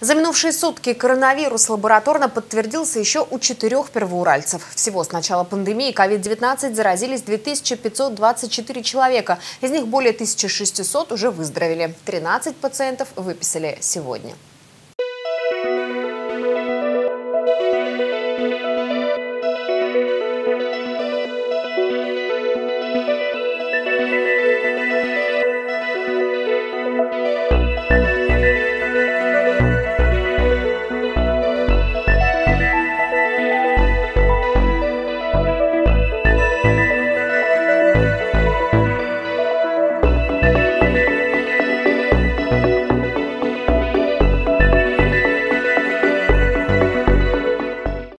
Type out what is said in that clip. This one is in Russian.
За минувшие сутки коронавирус лабораторно подтвердился еще у 4 первоуральцев. Всего с начала пандемии COVID-19 заразились 2524 человека. Из них более 1600 уже выздоровели. 13 пациентов выписали сегодня.